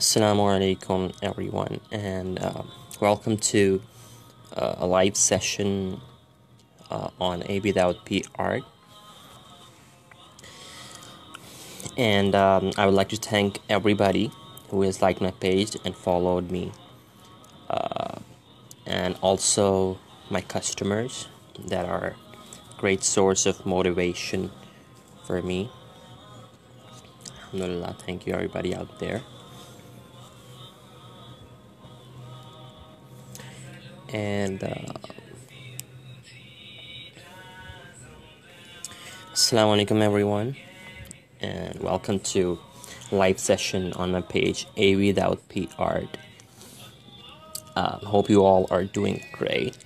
Assalamu alaikum everyone, and welcome to a live session on AbDaudpArt. And I would like to thank everybody who has liked my page and followed me, and also my customers that are a great source of motivation for me. Alhamdulillah, thank you everybody out there. And assalamu alaikum everyone, and welcome to live session on my page AbDaudpArt. Hope you all are doing great,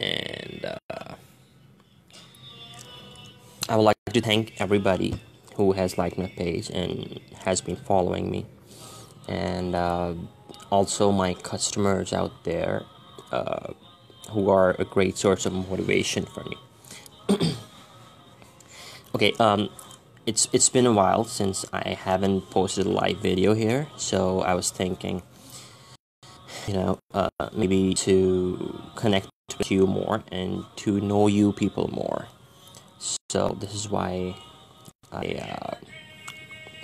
and I would like to thank everybody who has liked my page and has been following me, and also my customers out there who are a great source of motivation for me. Okay, it's been a while since I haven't posted a live video here, so I was thinking, you know, maybe to connect with you more and to know you people more. So this is why I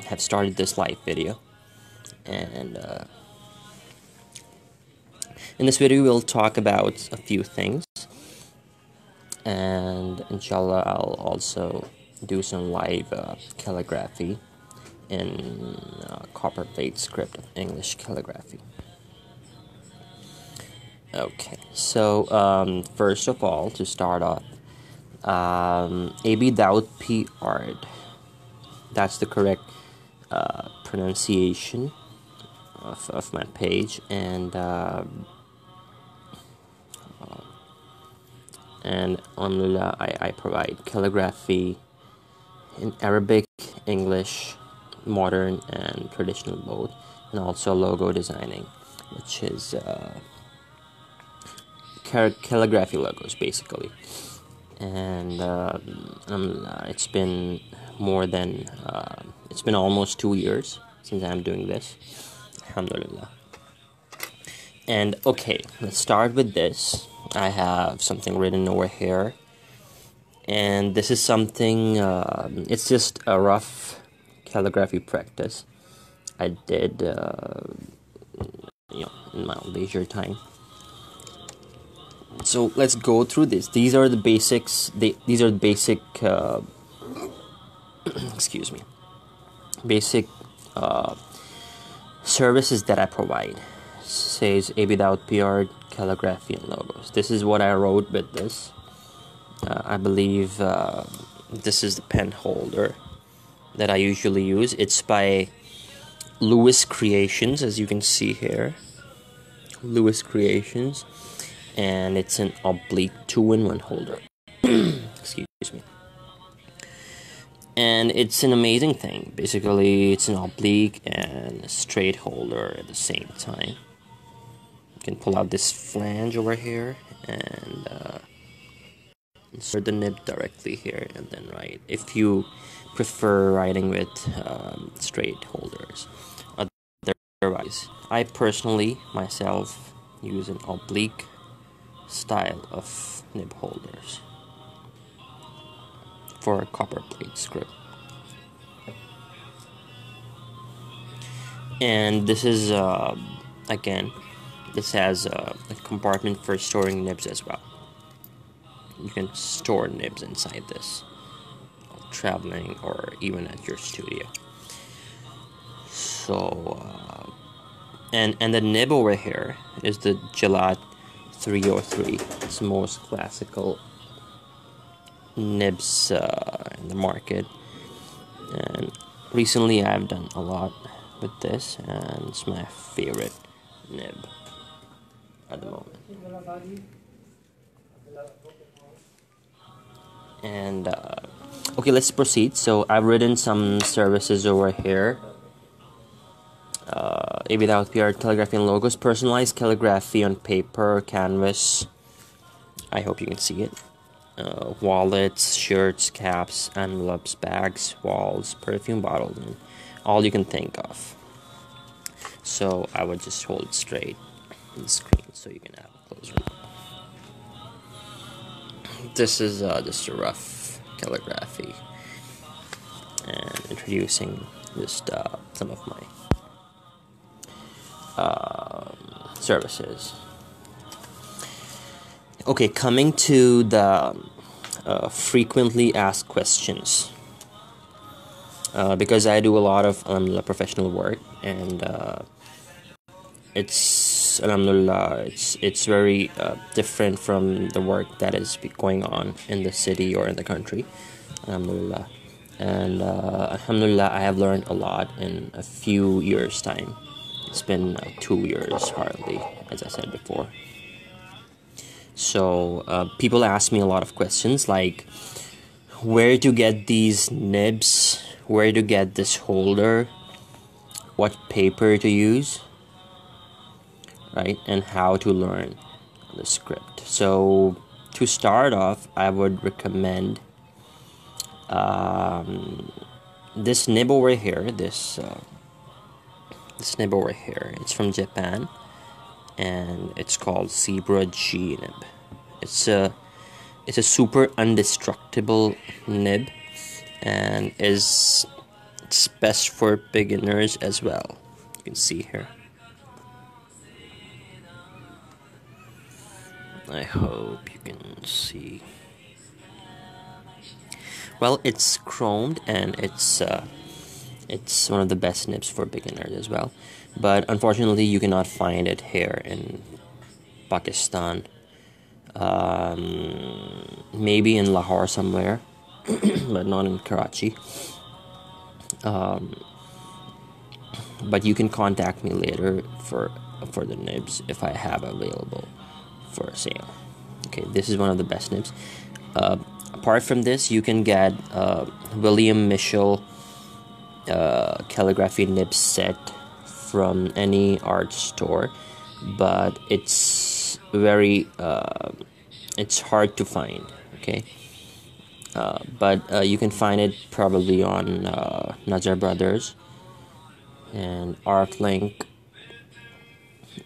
have started this live video. And in this video, we'll talk about a few things, and inshallah, I'll also do some live calligraphy in Copperplate script of English calligraphy. Okay, so first of all, to start off, AbDaudpArt, that's the correct pronunciation of my page, and alhamdulillah, I provide calligraphy in Arabic, English, modern and traditional both, and also logo designing, which is calligraphy logos basically. And alhamdulillah, it's been almost 2 years since I'm doing this, alhamdulillah. And okay, let's start with this. I have something written over here, and this is something, it's just a rough calligraphy practice I did, you know, in my leisure time. So let's go through this. These are the basics. These are the basic, excuse me, basic services that I provide. Says AbDaudpArt calligraphy and logos. This is what I wrote with this. I believe this is the pen holder that I usually use. It's by Lewis Creations, as you can see here. Lewis Creations, and it's an oblique 2-in-1 holder. Excuse me. And it's an amazing thing. Basically, it's an oblique and a straight holder at the same time. You can pull out this flange over here and insert the nib directly here and then write, if you prefer writing with straight holders. Otherwise, I personally myself use an oblique style of nib holders for a Copperplate script. And this is, again, this has a compartment for storing nibs as well. You can store nibs inside this while traveling or even at your studio. So and the nib over here is the Gillott 303. It's the most classical nibs in the market, and recently I've done a lot with this, and it's my favorite nib at the moment. And okay, let's proceed. So I've written some services over here. AbDaudpArt calligraphy and logos, personalized calligraphy on paper, canvas, I hope you can see it. Wallets, shirts, caps, envelopes, bags, walls, perfume bottles, and all you can think of. So I would just hold straight the screen so you can have a closer look. This is just a rough calligraphy and introducing just some of my services. Okay, coming to the frequently asked questions, because I do a lot of professional work, and it's alhamdulillah, it's very different from the work that is going on in the city or in the country, alhamdulillah. And alhamdulillah, I have learned a lot in a few years' time. It's been 2 years hardly, as I said before. So people ask me a lot of questions like where to get these nibs, where to get this holder, what paper to use, right, and how to learn the script. So to start off, I would recommend this nib over here, this nib over here. It's from Japan, and it's called Zebra G-Nib. It's a super indestructible nib, and it's best for beginners as well. You can see here. I hope you can see. Well, it's chromed, and it's one of the best nibs for beginners as well. But unfortunately, you cannot find it here in Pakistan. Maybe in Lahore somewhere, but not in Karachi. But you can contact me later for the nibs if I have available for sale. Okay, this is one of the best nibs. Apart from this, you can get William Mitchell calligraphy nib set from any art store, but it's very it's hard to find. Okay, but you can find it probably on Nazar Brothers and ArtLink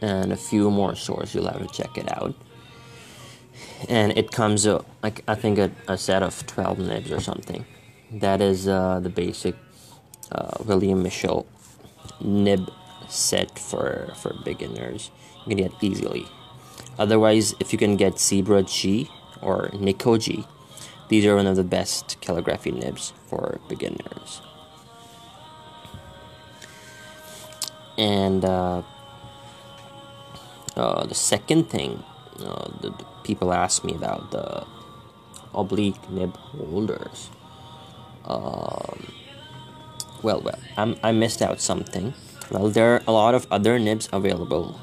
and a few more stores. You'll have to check it out. And it comes like I think a set of 12 nibs or something. That is the basic William Mitchell nib set for beginners. You can get easily. Otherwise, if you can get Zebra G or Nico G, these are one of the best calligraphy nibs for beginners. And the second thing the people ask me about, the oblique nib holders. Well, I missed out something. Well, there are a lot of other nibs available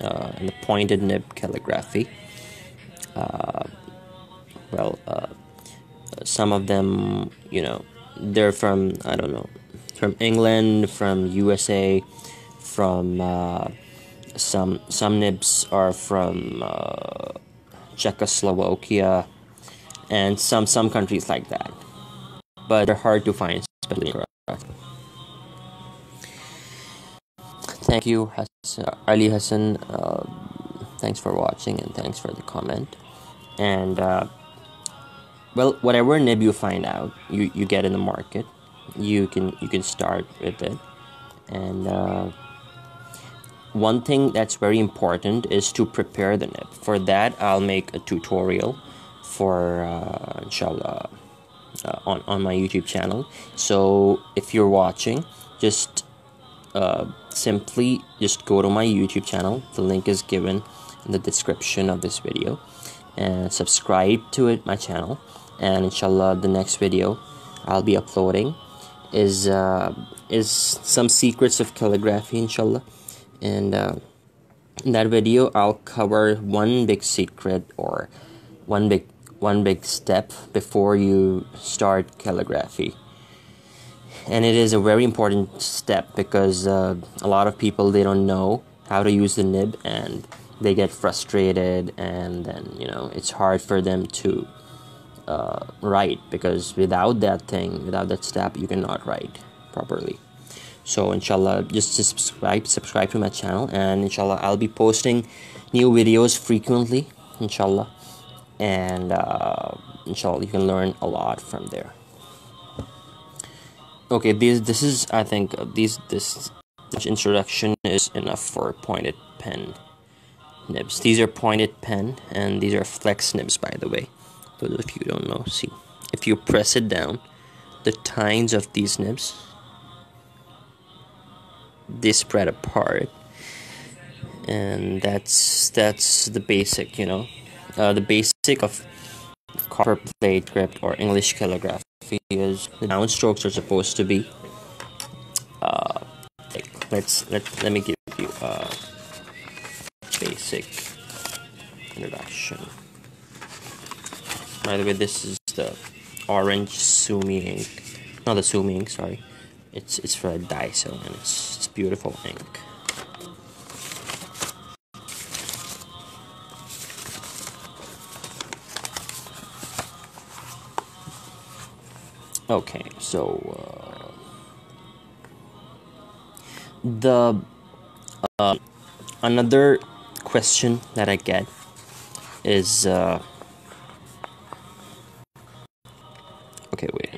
in the pointed nib calligraphy. Some of them, you know, they're from, I don't know, from England, from USA, from some nibs are from Czechoslovakia, and some countries like that. But they're hard to find, especially in Karachi. Thank you, Ali Hassan. Thanks for watching, and thanks for the comment. And well, whatever nib you find out, you get in the market, you can start with it. And one thing that's very important is to prepare the nib. For that, I'll make a tutorial for inshallah on my YouTube channel. So if you're watching, just simply just go to my YouTube channel. The link is given in the description of this video, and subscribe to it, my channel. And inshallah, the next video I'll be uploading is some secrets of calligraphy, inshallah. And in that video, I'll cover one big secret or one big step before you start calligraphy. And it is a very important step because a lot of people, they don't know how to use the nib, and they get frustrated, and then, you know, it's hard for them to write, because without that step, you cannot write properly. So inshallah, just subscribe to my channel, and inshallah I'll be posting new videos frequently, inshallah, and inshallah you can learn a lot from there. Okay, this is, I think this introduction is enough for pointed pen nibs. These are pointed pen, and these are flex nibs, by the way. Those of you who don't know, see, if you press it down, the tines of these nibs, they spread apart, and that's the basic, you know, the basic of Copperplate grip or English calligraphy is the downstrokes are supposed to be thick. Let me give you a basic introduction. By the way, this is the orange Sumi ink, not the Sumi ink, sorry. It's for a Daiso, and it's beautiful ink. Okay, so another question that I get is okay, wait.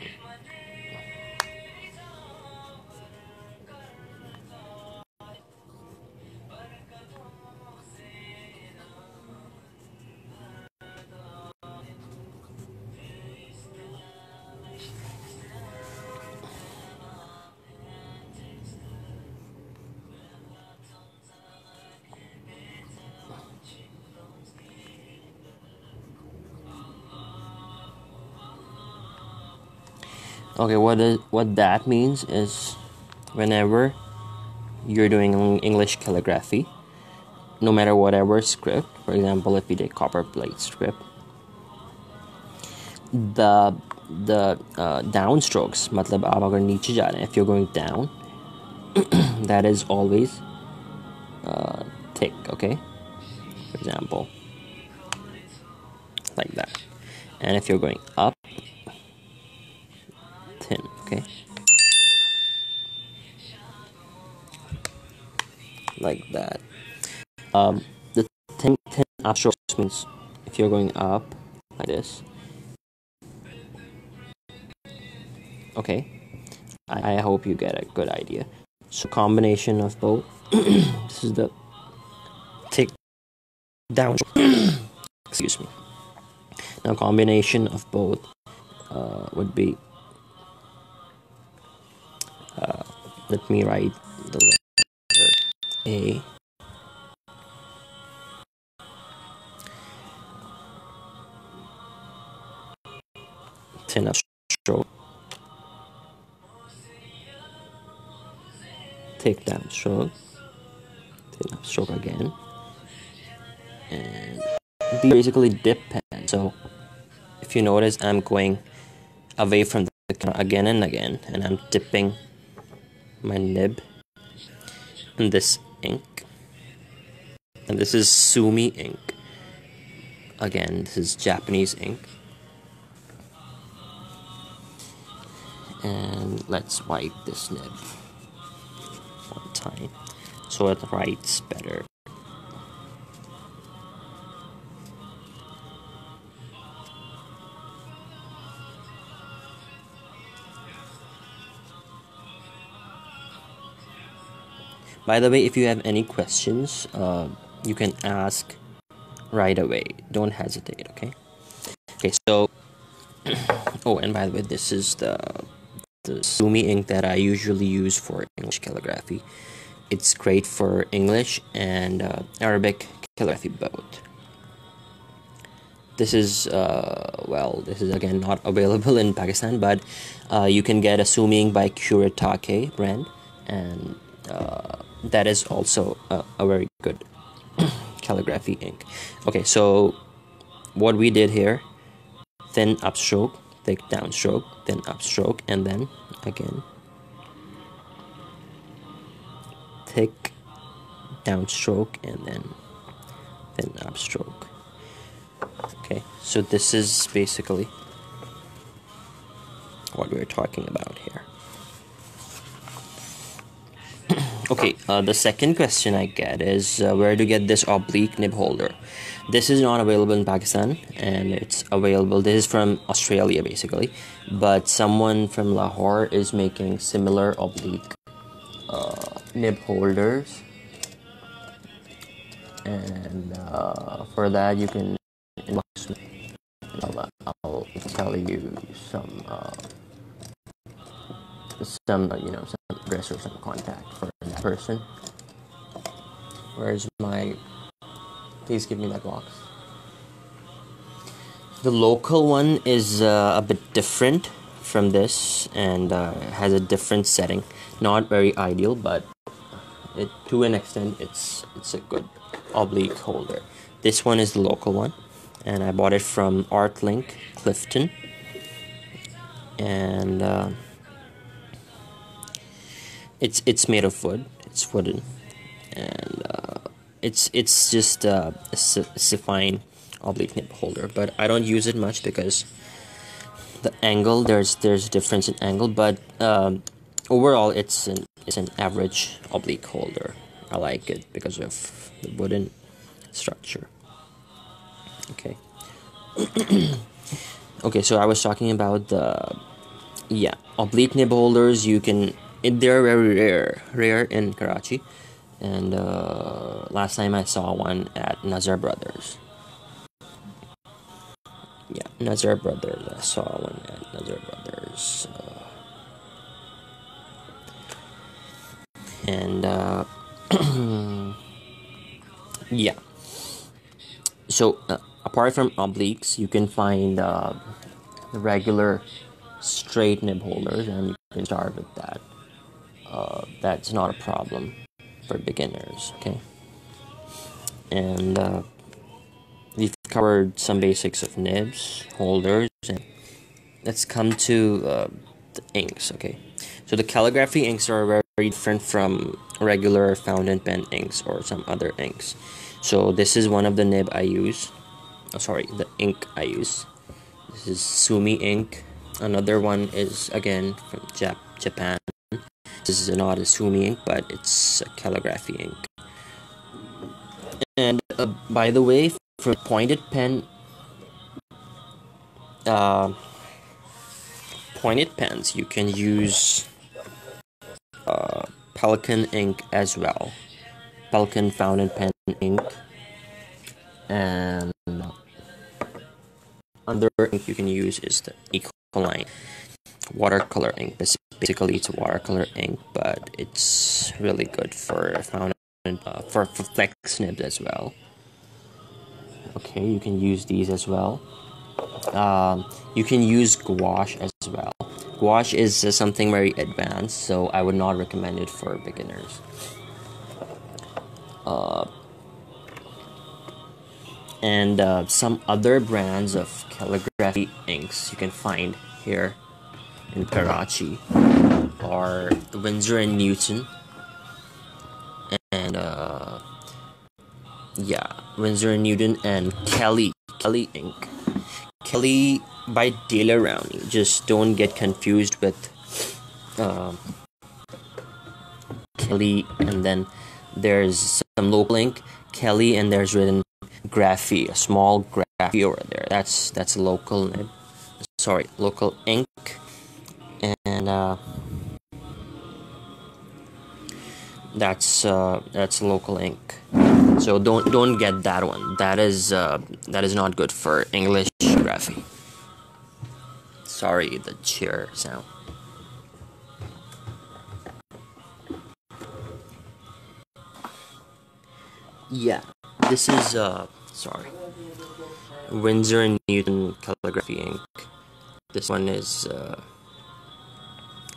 Okay, what that means is whenever you're doing English calligraphy, no matter whatever script, for example, if we did Copperplate script, the downstrokes, matlab aap agar niche ja rahe hain, if you're going down, that is always thick, okay? For example, like that. And if you're going up, thin, okay, like that. The thin upstrokes means if you're going up like this. Okay, I hope you get a good idea. So combination of both. This is the thick downstroke. Excuse me. Now combination of both would be. Let me write the letter A. Thin upstroke, take downstroke, thin upstroke again, and these basically dip pen. So if you notice, I'm going away from the camera again and again, and I'm dipping my nib in this ink, and this is Sumi ink again, this is Japanese ink, and let's wipe this nib one time so it writes better. By the way, if you have any questions, you can ask right away. Don't hesitate, okay? Okay, so... oh, and by the way, this is the Sumi ink that I usually use for English calligraphy. It's great for English and Arabic calligraphy both. This is, well, this is again not available in Pakistan, but you can get a Sumi ink by Kuretake brand, and... that is also a very good calligraphy ink. Okay, so what we did here, thin upstroke, thick downstroke, thin upstroke, and then again thick downstroke, and then thin upstroke. Okay, so this is basically what we're talking about here. Okay, the second question I get is where to get this oblique nib holder. This is not available in Pakistan, and it's available, this is from Australia basically, but someone from Lahore is making similar oblique nib holders, and for that you can inbox me. I'll tell you some address or some contact for that person. Where's my, please give me that box. The local one is a bit different from this, and has a different setting. Not very ideal, but it, to an extent, it's a good oblique holder. This one is the local one, and I bought it from ArtLink Clifton, and it's made of wood. It's wooden, and it's just a fine oblique nib holder. But I don't use it much because the angle, there's a difference in angle. But overall, it's an average oblique holder. I like it because of the wooden structure. Okay. Okay. So I was talking about the oblique nib holders. You can. They're very rare in Karachi, and last time I saw one at Nazar Brothers. Yeah, Nazar Brothers. I saw one at Nazar Brothers, and yeah. So apart from obliques, you can find the regular straight nib holders, and you can start with that. That's not a problem for beginners, okay? And we've covered some basics of nibs, holders, and let's come to the inks, okay? So the calligraphy inks are very different from regular fountain pen inks or some other inks. So this is one of the nib I use. Oh, sorry, the ink I use. This is Sumi ink. Another one is, again, from Japan. This is not a Sumi ink, but it's a calligraphy ink. And by the way, for pointed pens, you can use Pelikan ink as well. Pelikan fountain pen ink, and another ink you can use is the Ecoline watercolor ink. Basically, it's a watercolor ink, but it's really good for for flex nibs as well. Okay, you can use these as well. You can use gouache as well. Gouache is something very advanced, so I would not recommend it for beginners. And some other brands of calligraphy inks you can find here in Karachi are Winsor & Newton, and Winsor & Newton, and Kelly ink. Kelly by Daler Rowney. Just don't get confused with Kelly, and then there's some local ink, Kelly, and there's written Graphy, a small Graphy over there. That's a local nib. Sorry, local ink. And that's local ink. So don't get that one. That is not good for English Graphy. Sorry, the cheer sound. Yeah, this is Winsor & Newton calligraphy ink. This one is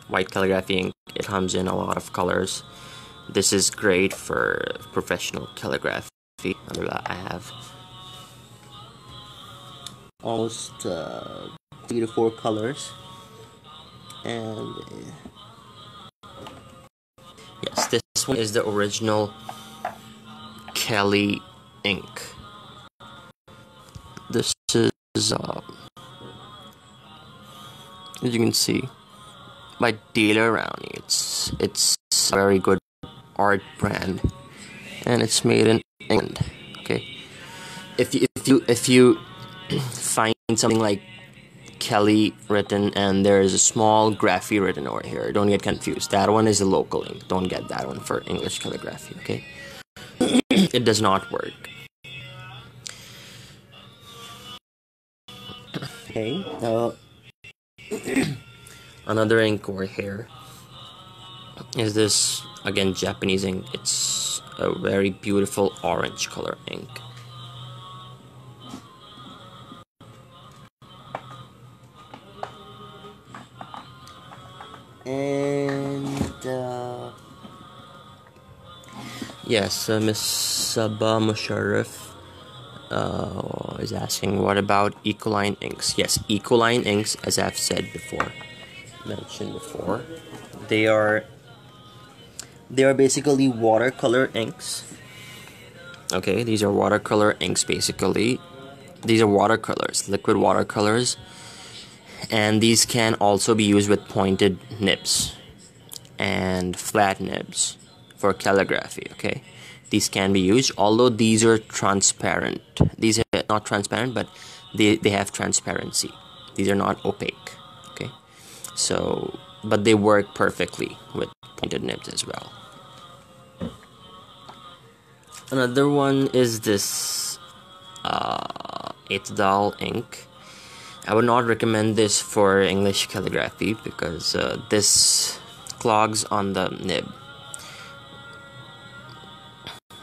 white calligraphy ink. It comes in a lot of colors. This is great for professional calligraphy. Under that, I have almost 3 to 4 colors. And yes, this one is the original Kelly ink. This is, as you can see, by Daler Rowney. It's a very good art brand, and it's made in England. Okay, if you find something like Kelly written and there is a small graphy written over here, don't get confused. That one is a local link. Don't get that one for English calligraphy. Okay, it does not work. Okay, another ink over here is this, again, Japanese ink. It's a very beautiful orange color ink. And yes, Miss Sabah Musharraf is asking, what about Ecoline inks? Yes, Ecoline inks, as I've said before, they are basically watercolor inks. Okay, these are watercolor inks. Basically, these are watercolors, liquid watercolors, and these can also be used with pointed nibs and flat nibs for calligraphy. Okay, these can be used, although these are transparent. These are not transparent, but they have transparency. These are not opaque. Okay, so but they work perfectly with pointed nibs as well. Another one is this AbDaudpArt ink. I would not recommend this for English calligraphy because this clogs on the nib.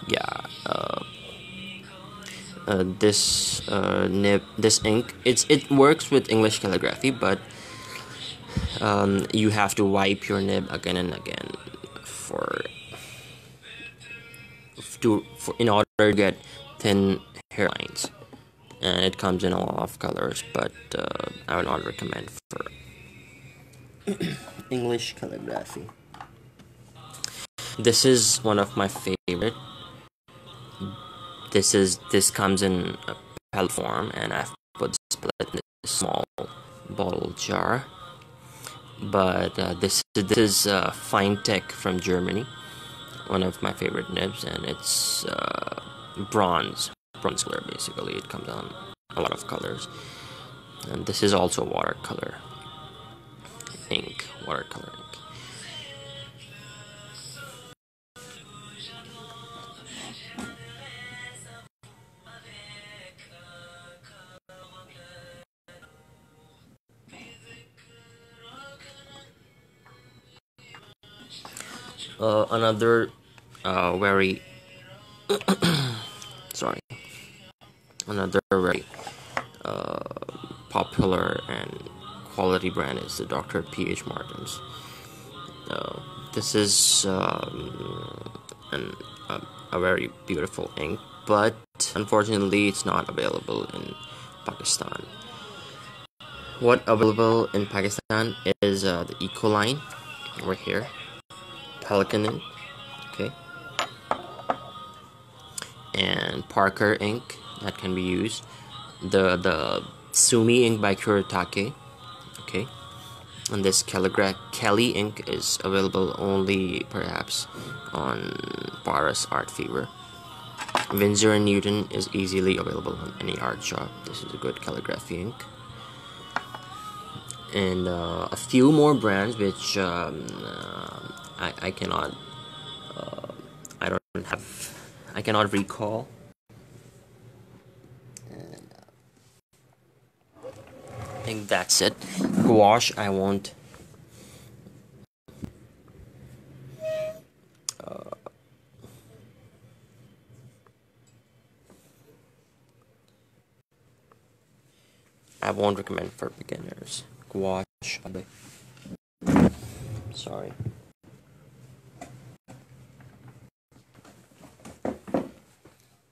Yeah, this ink, it works with English calligraphy, but you have to wipe your nib again and again in order to get thin hairlines, and it comes in a lot of colors, but I would not recommend for English calligraphy. This is one of my favorite. This comes in a pellet form, and I've put this pellet in a small bottle jar. But this is FineTech from Germany, one of my favorite nibs, and it's bronze color. Basically, it comes on a lot of colors, and this is also watercolor ink. Another very popular and quality brand is the Dr. PH Martin's. This is a very beautiful ink, but unfortunately it's not available in Pakistan. What available in Pakistan is the Ecoline over here, Pelikan ink, okay, and Parker ink that can be used, the Sumi ink by Kuretake, okay, and this Kelly ink is available only perhaps on Paris Art Fever. Winsor & Newton is easily available on any art shop. This is a good calligraphy ink. And a few more brands which I cannot recall. And, I think that's it. Gouache, I won't recommend for beginners. Gouache, sorry.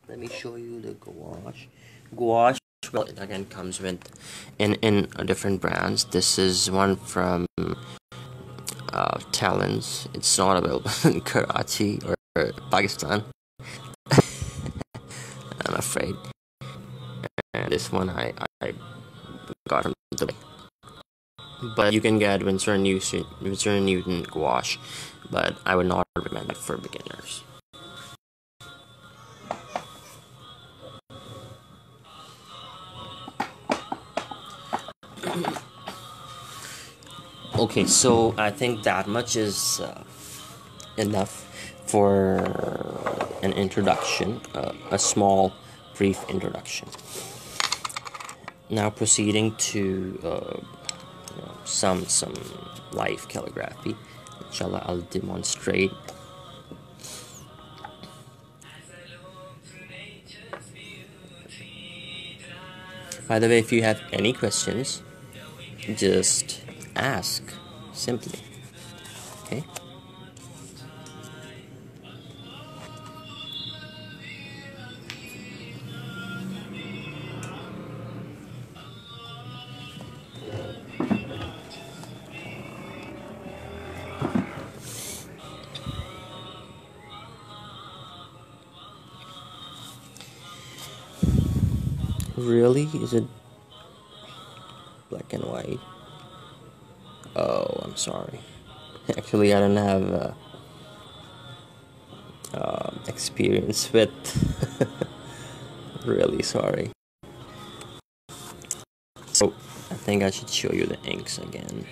Let me show you the gouache. Gouache, well, it again comes with in different brands. This is one from Talens. It's not available in Karachi or Pakistan, I'm afraid. And this one I got from Dubai. but you can get Winsor & Newton gouache, but I would not recommend it for beginners. Okay, so I think that much is enough for an introduction, a small brief introduction. Now proceeding to some live calligraphy, inshallah I'll demonstrate. By the way, if you have any questions, just ask simply, okay? Really? Is it black and white? Oh, I'm sorry. Actually, I don't have experience with. Really sorry. So, I think I should show you the inks again.